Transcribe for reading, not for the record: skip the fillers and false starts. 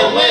away.